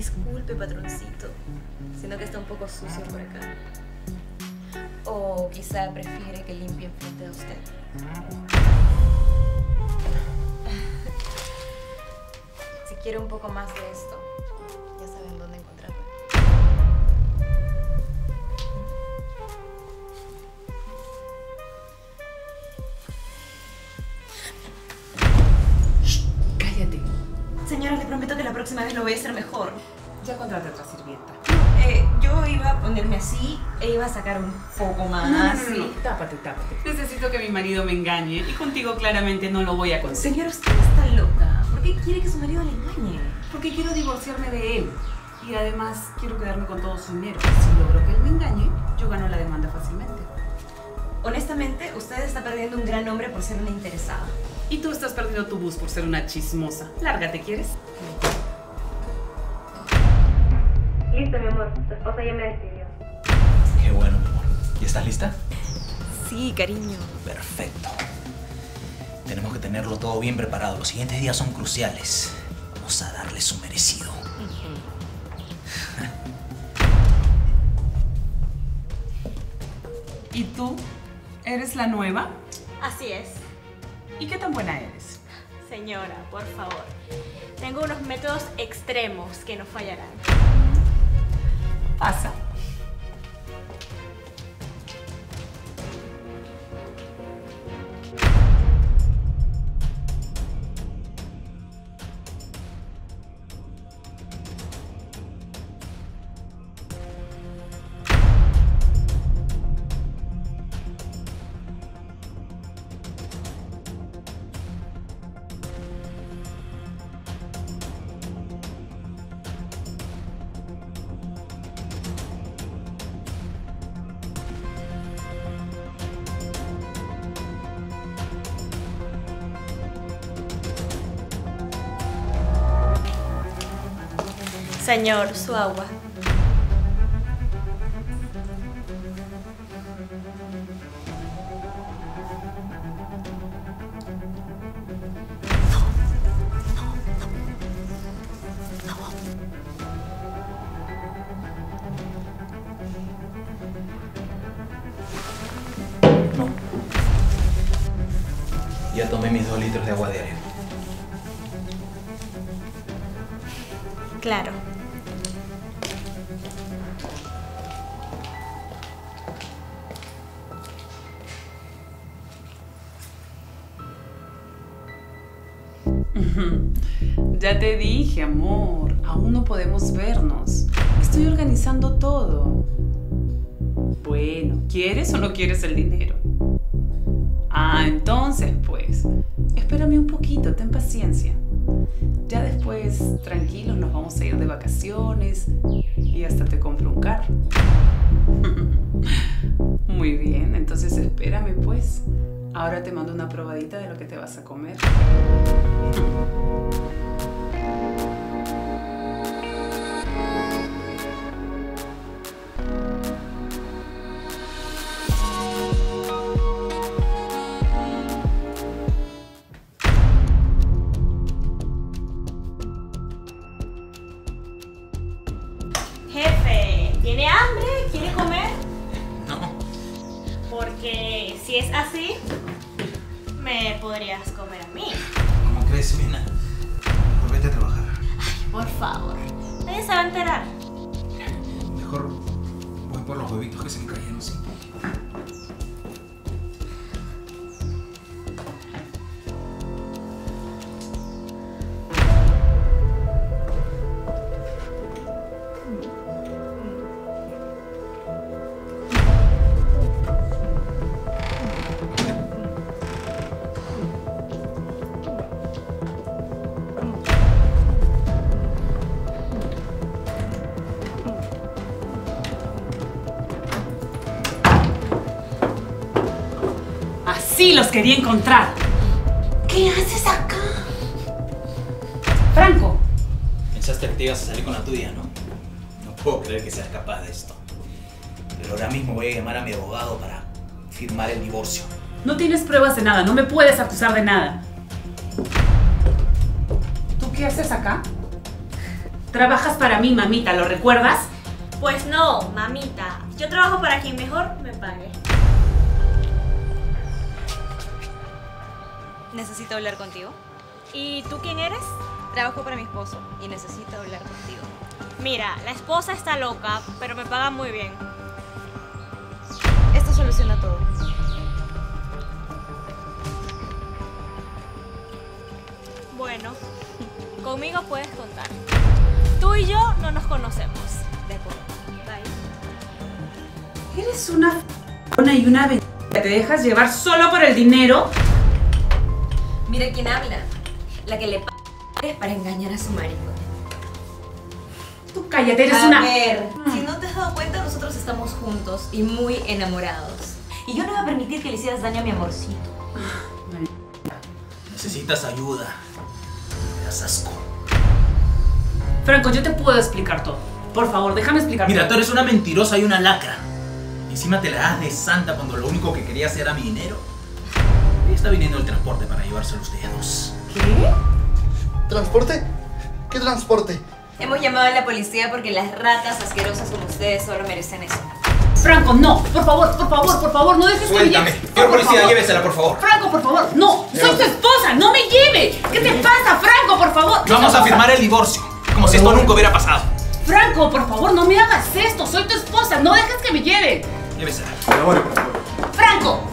disculpe patroncito, sino que está un poco sucio por acá. O quizá prefiere que limpie enfrente de usted. Si quiere un poco más de esto, ya saben dónde encontrarme. Cállate. Señora, le prometo que la próxima vez lo voy a hacer mejor. Ya contraté otra sirvienta. Yo iba a ponerme así e iba a sacar un poco más. No. Tápate, tápate. Necesito que mi marido me engañe y contigo claramente no lo voy a conseguir. Señora, usted está loca. ¿Por qué quiere que su marido le engañe? Porque quiero divorciarme de él. Y además quiero quedarme con todo su dinero. Si logro que él me engañe, yo gano la demanda fácilmente. Honestamente, usted está perdiendo un gran hombre por ser una interesada. Y tú estás perdiendo tu bus por ser una chismosa. Lárgate, ¿quieres? Listo, mi amor. Tu esposa ya me decidió. Qué bueno, mi amor. ¿Y estás lista? Sí, cariño. Perfecto. Tenemos que tenerlo todo bien preparado. Los siguientes días son cruciales. Vamos a darle su merecido. ¿Y tú? ¿Eres la nueva? Así es. ¿Y qué tan buena eres? Señora, por favor. Tengo unos métodos extremos que no fallarán. Pasa. Señor, su agua. No. Ya tomé mis 2 litros de agua diaria. Claro. Ya te dije, amor, aún no podemos vernos. Estoy organizando todo. Bueno, ¿quieres o no quieres el dinero? Ah, entonces pues, espérame un poquito, ten paciencia. Ya después, tranquilos, nos vamos a ir de vacaciones y hasta te compro un carro. Muy bien, entonces espérame pues. Ahora te mando una probadita de lo que te vas a comer. Jefe, ¿tiene hambre? ¿Quiere comer? No. Porque si es así, me podrías comer a mí. ¿Cómo crees, Mina? Volvete a trabajar. Ay, por favor. Nadie se va a enterar. Mejor voy por los huevitos que se me cayeron, ¿sí? Sí, los quería encontrar. ¿Qué haces acá? Franco. Pensaste que te ibas a salir con la tuya, ¿no? No puedo creer que seas capaz de esto. Pero ahora mismo voy a llamar a mi abogado para firmar el divorcio. No tienes pruebas de nada, no me puedes acusar de nada. ¿Tú qué haces acá? Trabajas para mí, mamita, ¿lo recuerdas? Pues no, mamita. Yo trabajo para quien mejor me pague. Necesito hablar contigo. ¿Y tú quién eres? Trabajo para mi esposo y necesito hablar contigo. Mira, la esposa está loca, pero me paga muy bien. Esto soluciona todo. Bueno, conmigo puedes contar. Tú y yo no nos conocemos. De acuerdo. Bye. Eres una f***ona y una b***. ¿Te dejas llevar solo por el dinero? Mira quién habla. La que le paga es para engañar a su marido. Tú cállate, eres una... A ver, si no te has dado cuenta, nosotros estamos juntos y muy enamorados. Y yo no iba a permitir que le hicieras daño a mi amorcito. Necesitas ayuda. Me das asco. Franco, yo te puedo explicar todo. Por favor, déjame explicar. Mira, tú eres una mentirosa y una lacra. Encima te la das de santa cuando lo único que querías era mi dinero. Y está viniendo el transporte para llevárselo a ustedes dos. ¿Qué? ¿Transporte? ¿Qué transporte? Hemos llamado a la policía porque las ratas asquerosas como ustedes solo merecen eso. Franco, no, por favor, no dejes que me lleve. Señor policía, llévesela, por favor. Franco, por favor, no, soy tu esposa, no me lleve. ¿Qué te pasa, Franco, por favor? Vamos a firmar el divorcio, como si esto nunca hubiera pasado. Franco, por favor, no me hagas esto, soy tu esposa, no dejes que me lleve. Llévesela. Por favor. Franco.